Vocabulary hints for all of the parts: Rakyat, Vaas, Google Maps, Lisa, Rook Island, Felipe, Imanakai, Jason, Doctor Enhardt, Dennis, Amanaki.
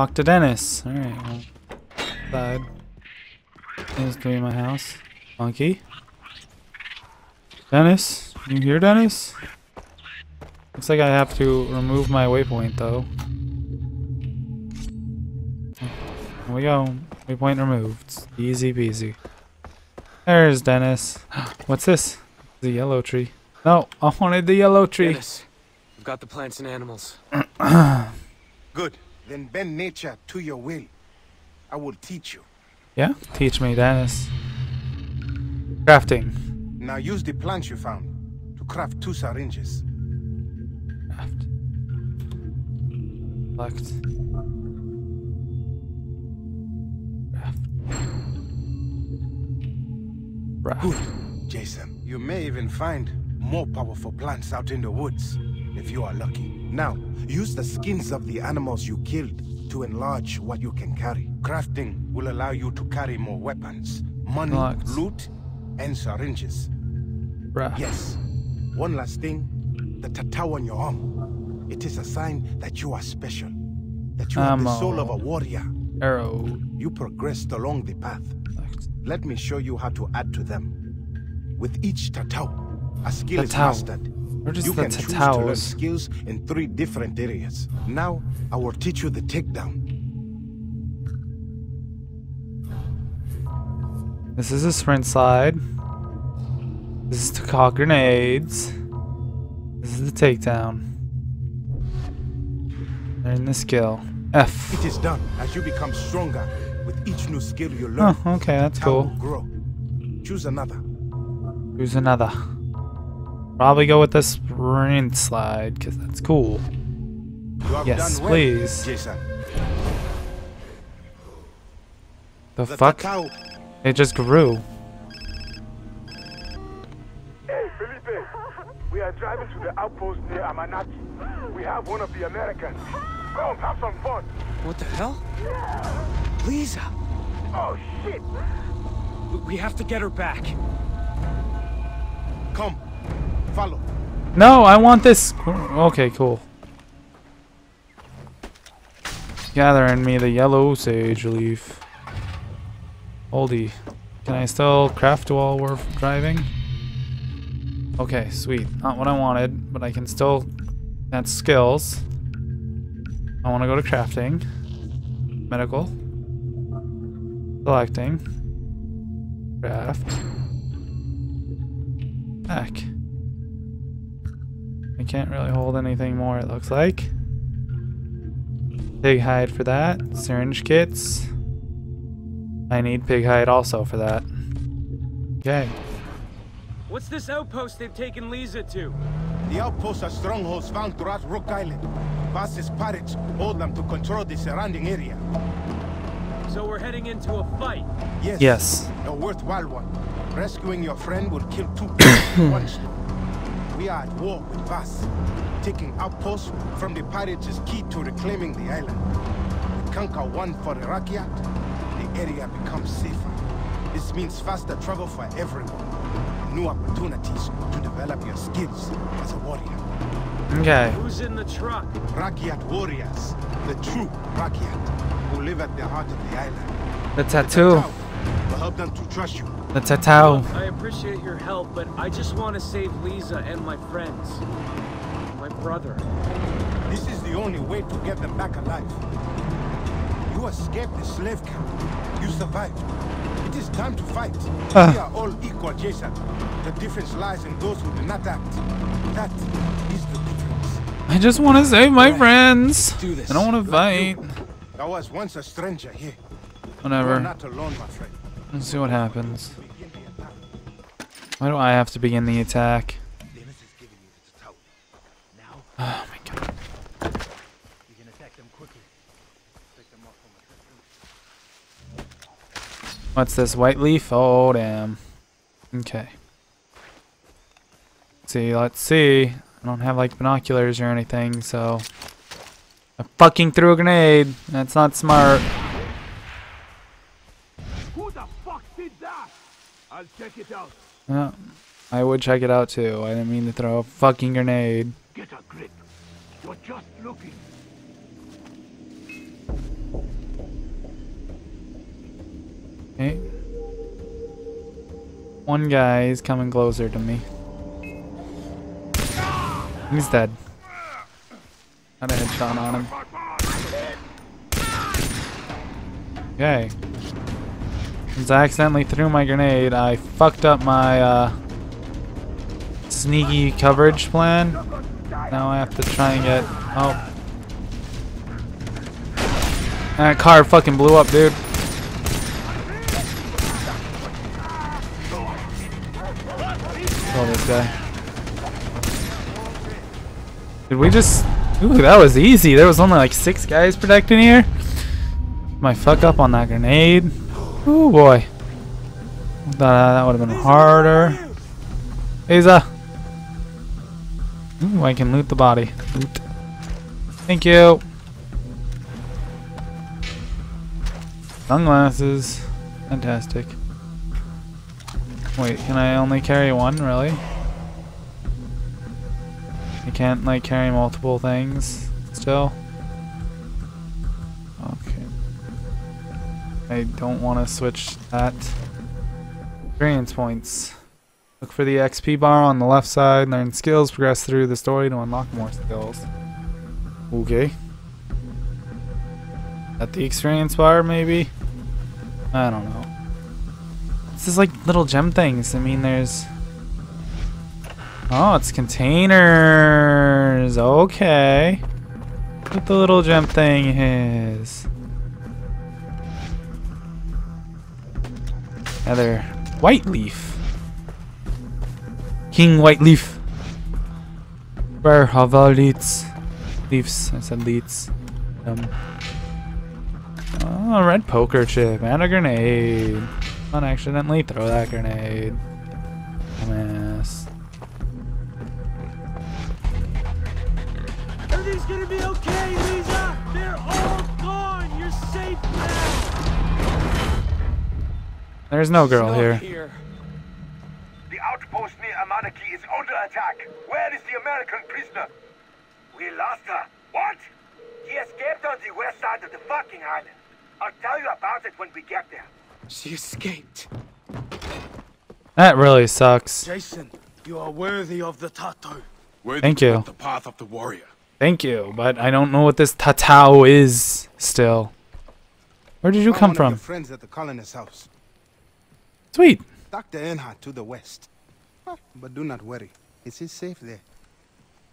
Talk to Dennis. Alright, well. Side. There's three in my house. Monkey. Dennis? You here, Dennis? Looks like I have to remove my waypoint, though. Here we go. Waypoint removed. Easy peasy. There's Dennis. What's this? The yellow tree. No, I wanted the yellow tree. Dennis, we've got the plants and animals. Good. Then bend nature to your will. I will teach you. Yeah? Teach me, Dennis. Crafting. Now use the plants you found to craft two syringes. Craft. Collect. Craft. Good, Jason. You may even find more powerful plants out in the woods, if you are lucky. Now, use the skins of the animals you killed to enlarge what you can carry. Crafting will allow you to carry more weapons, money, loot, and syringes. Bruh. Yes. One last thing, the tattoo on your arm. It is a sign that you are special, that you have the soul of a warrior. Arrow. You progressed along the path. Let me show you how to add to them. With each tattoo, a skill is mastered. You can choose to learn skills in 3 different areas. Now, I will teach you the takedown. This is a sprint slide. This is to call grenades. This is the takedown. Learn the skill. F. It is done as you become stronger with each new skill you learn. Oh, okay, that's cool. Grow. Choose another. Choose another. Probably go with the sprint slide, because that's cool. Yes, please. Jason. The fuck? It just grew. Hey, Felipe. We are driving to the outpost near Amanaki. We have one of the Americans. Come, have some fun. What the hell? Lisa. Oh, shit. We have to get her back. Come. Follow. No, I want this. Okay, cool. Gather in me the yellow sage leaf. Oldie. Can I still craft while we're driving? Okay, sweet. Not what I wanted, but I can still. That's skills. I want to go to crafting. Medical. Selecting. Craft. Back. I can't really hold anything more, it looks like. Pig hide for that. Syringe kits. I need pig hide also for that. Okay. What's this outpost they've taken Lisa to? The outposts are strongholds found throughout Rook Island. Vaas's pirates hold them to control the surrounding area. So we're heading into a fight? Yes. Yes. A worthwhile one. Rescuing your friend will kill 2 people at once. We are at war with Vaas. Taking outposts from the pirates is key to reclaiming the island. We conquer one for the Rakyat, the area becomes safer. This means faster travel for everyone. New opportunities to develop your skills as a warrior. Okay. Who's in the truck? Rakyat warriors. The true Rakyat, who live at the heart of the island. The tattoo. The tattoo will help them to trust you. The tattoo. I appreciate your help, but I just want to save Lisa and my friends. My brother. This is the only way to get them back alive. You escaped the slave camp. You survived. It is time to fight. We are all equal, Jason. The difference lies in those who do not act. That is the difference. I just want to save my friends. Do this. I don't want to fight. I was once a stranger here. Whatever. You're not alone, my friend. Let's see what happens. Why do I have to begin the attack? Oh my god. What's this, white leaf? Oh damn. Okay. Let's see, let's see. I don't have like binoculars or anything, so... I fucking threw a grenade! That's not smart. I'll check it out. Yeah, I would check it out too. I didn't mean to throw a fucking grenade. Get a grip. You're just looking. One guy is coming closer to me. He's dead. Not a headshot on him. Okay. Since I accidentally threw my grenade, I fucked up my sneaky coverage plan. Now I have to try and get... Oh. That car fucking blew up, dude. Kill this guy. Did we just... Ooh, that was easy. There was only like 6 guys protecting here. My fuck up on that grenade. Ooh, boy. That would have been harder. Lisa. Ooh, I can loot the body. Loot. Thank you. Sunglasses. Fantastic. Wait, can I only carry one, really? I can't, like, carry multiple things still. Okay. I don't want to switch that. Experience points. Look for the XP bar on the left side, learn skills, progress through the story to unlock more skills. Okay. At the experience bar, maybe? I don't know. This is like little gem things. I mean, there's... Oh, it's containers. Okay. Look what the little gem thing is. Another white leaf. King white leaf. Where have all leaves? Leaves. I said leaves. Oh, red poker chip and a grenade. Don't accidentally throw that grenade. Dumbass. Everything's gonna be okay, Lisa. They're all gone. You're safe now. There's no girl here. The outpost near Amanaki is under attack. Where is the American prisoner? We lost her. What? She escaped on the west side of the fucking island. I'll tell you about it when we get there. She escaped. That really sucks. Jason, you are worthy of the tattoo. Thank you. The path of the warrior. Thank you, but I don't know what this tattoo is still. Where did you come from? Friends at the colonist's house. Sweet. Doctor Enhardt to the west. But do not worry. It is safe there.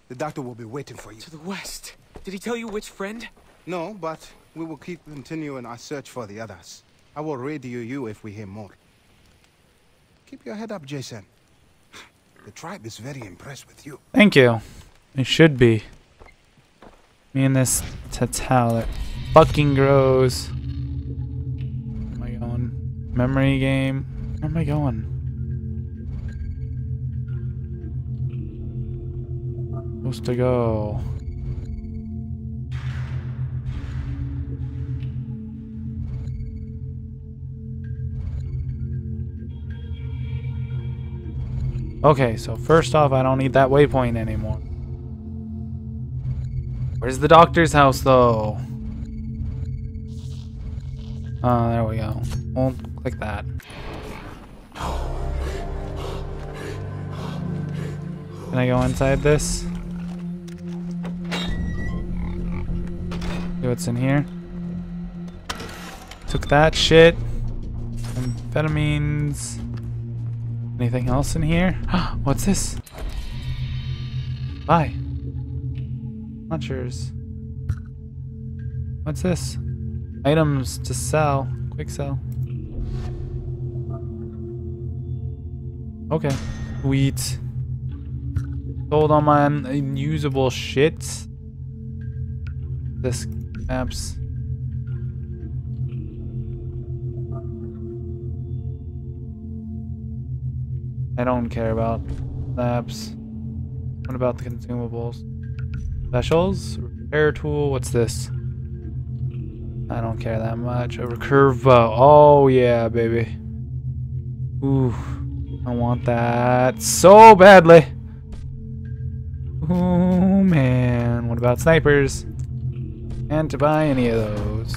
The doctor will be waiting for you. To the west. Did he tell you which friend? No, but we will keep continuing our search for the others. I will radio you if we hear more. Keep your head up, Jason. The tribe is very impressed with you. Thank you. It should be. Me and this tattoo that fucking grows. Where am I going? Memory game. Where am I going? Supposed to go. Okay, so first off, I don't need that waypoint anymore. Where's the doctor's house, though? Oh, there we go. We'll click that. Can I go inside this? See what's in here. Took that shit. Amphetamines. Anything else in here? What's this? Bye. Not yours. What's this? Items to sell. Quick sell. Okay. Sweet. Sold all my unusable shit. This maps. I don't care about labs. What about the consumables? Specials? Repair tool? What's this? I don't care that much. A recurve bow. Oh yeah, baby. Ooh. I want that so badly. Ooh, man. What about snipers? And to buy any of those.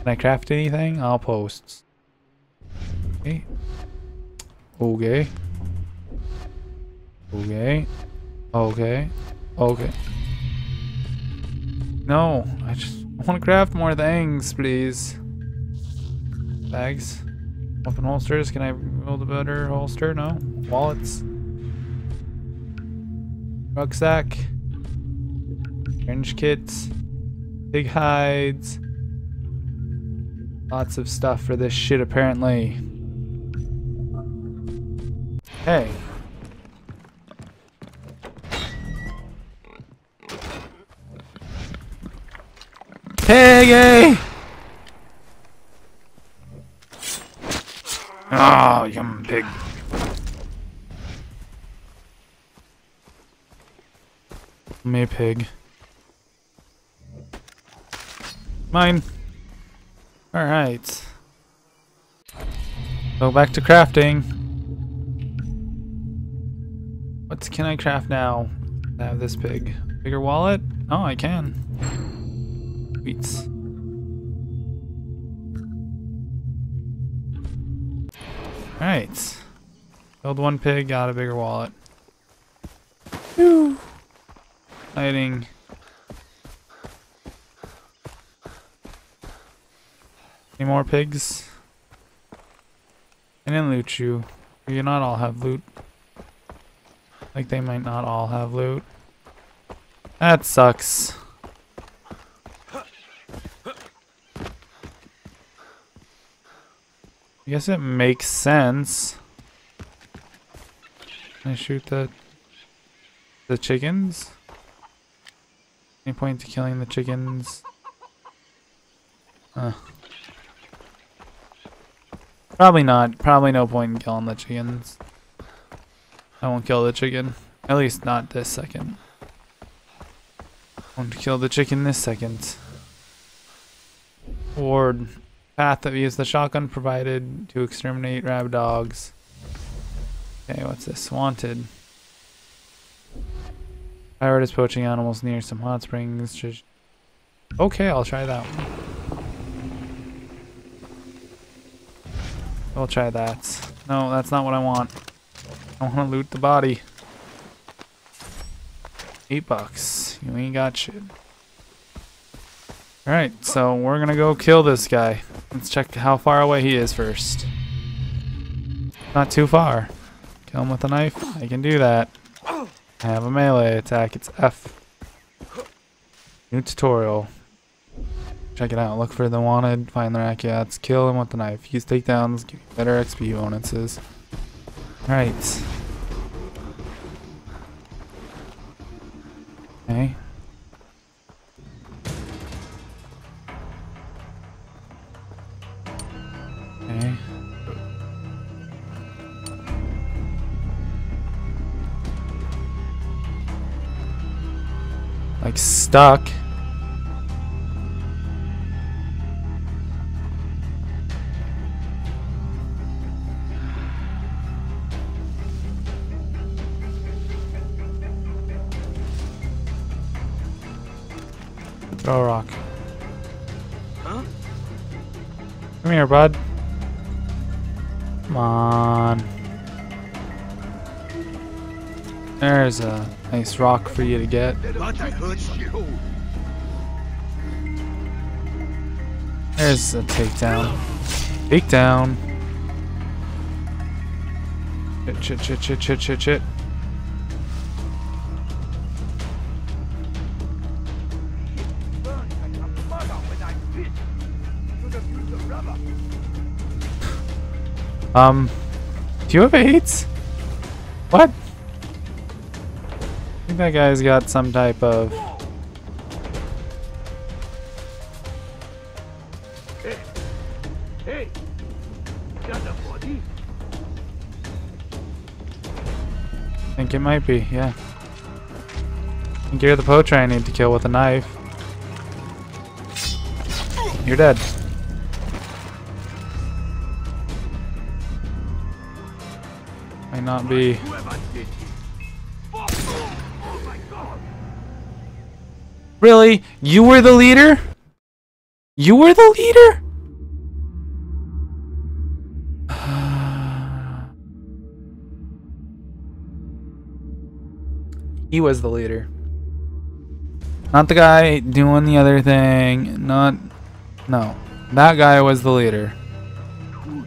Can I craft anything? I'll post. Okay. Okay. Okay. Okay. Okay. No, I just want to craft more things, please. Bags. Open holsters. Can I build a better holster? No. Wallets. Rucksack. Fringe kits. Pig hides. Lots of stuff for this shit, apparently. Hey. Piggy! Oh, yum pig. Me pig. Mine. Alright. Go back to crafting. What can I craft now? I have this pig. Bigger wallet? Oh, I can. Sweets. Alright. Killed one pig, got a bigger wallet. Woo! Lighting. Any more pigs? I didn't loot you. You not all have loot. Like they might not all have loot. That sucks. I guess it makes sense. Can I shoot the chickens? Any point to killing the chickens? Probably not. Probably no point in killing the chickens. I won't kill the chicken. At least not this second. Won't kill the chicken this second. Ward. Path that we use the shotgun provided to exterminate rabid dogs. Okay, what's this? Wanted. Pirate is poaching animals near some hot springs. Okay, I'll try that one. I'll try that. No, that's not what I want. I want to loot the body. $8. You ain't got shit. Alright, so we're gonna go kill this guy. Let's check how far away he is first. Not too far. Kill him with a knife. I can do that. I have a melee attack. It's F. New tutorial. Check it out. Look for the wanted, find the Rakyats, kill him with the knife, use takedowns, give you better XP bonuses. Alright. Okay. Okay. Like stuck. Throw a rock. Huh? Come here, bud. Come on. There's a nice rock for you to get. There's a takedown. Takedown. Chit, chit, chit, chit, chit, chit. Do you have AIDS? What? I think that guy's got some type of... Hey! Hey! Got a body? I think it might be, yeah. I think you're the poacher I need to kill with a knife. You're dead. Not be. Really? You were the leader? You were the leader? He was the leader. Not the guy doing the other thing. Not... No. That guy was the leader.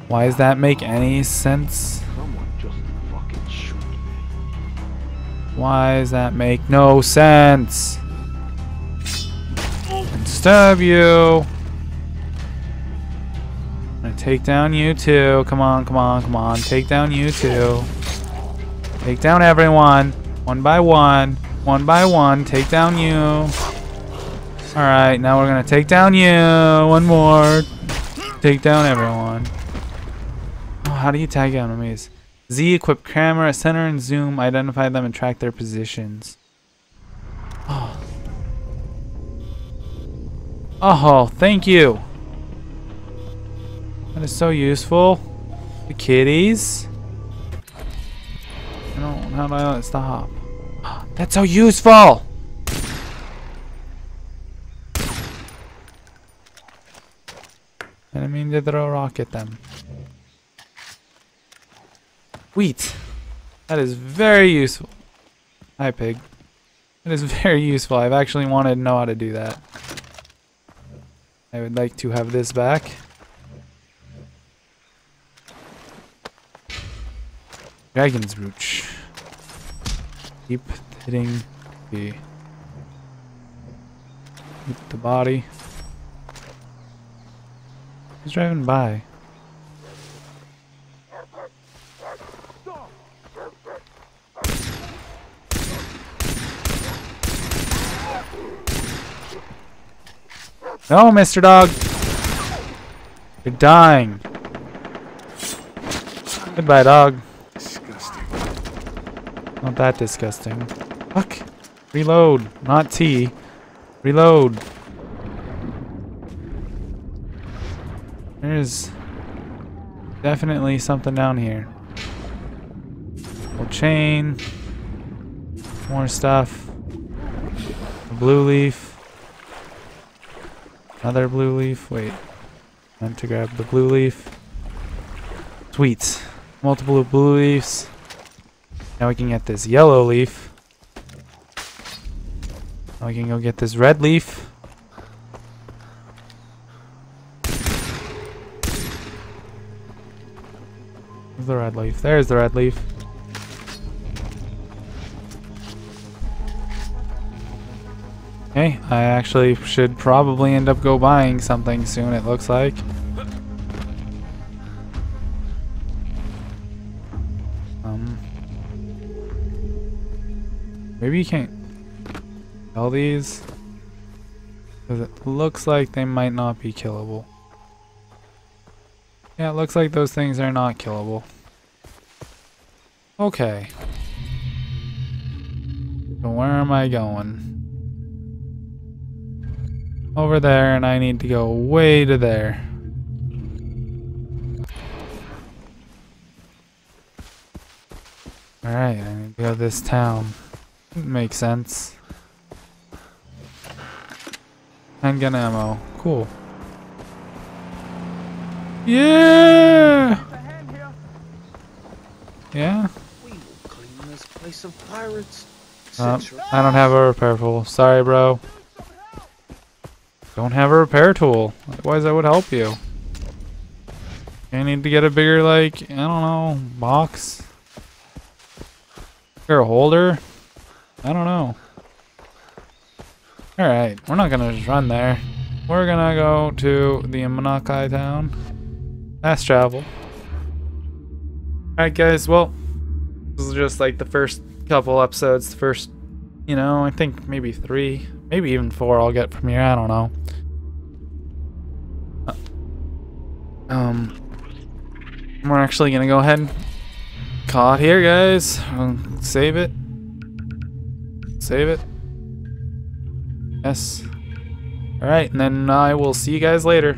Why does that make any sense? Why does that make no sense? And stab you. I'm gonna take down you too. Come on, come on, come on. Take down you too. Take down everyone. One by one. One by one. Take down you. Alright, now we're gonna take down you. One more. Take down everyone. Oh, how do you tag enemies? Z, equip camera, center, and zoom. Identify them and track their positions. Oh. Oh, thank you. That is so useful. The kitties. I don't. How do I let it stop? That's so useful. I didn't mean to throw a rock at them. Wheat. That is very useful. Hi, pig. That is very useful. I've actually wanted to know how to do that. I would like to have this back. Dragon's brooch. Keep hitting the... Hit the body. Who's driving by? No, Mr. Dog! You're dying. Goodbye, dog. Disgusting. Not that disgusting. Fuck. Reload. Not T. Reload. There's definitely something down here. Old chain. More stuff. A blue leaf. Another blue leaf. Wait. I meant to grab the blue leaf. Sweet. Multiple blue leaves. Now we can get this yellow leaf. Now we can go get this red leaf. Where's the red leaf? There's the red leaf. Okay, I actually should probably end up buying something soon, it looks like. Maybe you can't kill these, because it looks like they might not be killable. Yeah, it looks like those things are not killable. Okay. So where am I going? Over there, and I need to go way to there. Alright, I need to go to this town. Makes sense. Handgun ammo. Cool. Yeah! Yeah? We will clean this place of pirates. I don't have a repair tool. Sorry, bro. Don't have a repair tool. Otherwise, I would help you. I need to get a bigger, like, I don't know, box? Or a holder? I don't know. Alright, we're not gonna just run there. We're gonna go to the Imanakai town. Fast travel. Alright, guys, well, this is just like the first couple episodes, the first, you know, I think maybe 3. Maybe even 4 I'll get from here, I don't know. We're actually gonna go ahead and call it here, guys. I'll save it. Save it. Yes. Alright, and then I will see you guys later.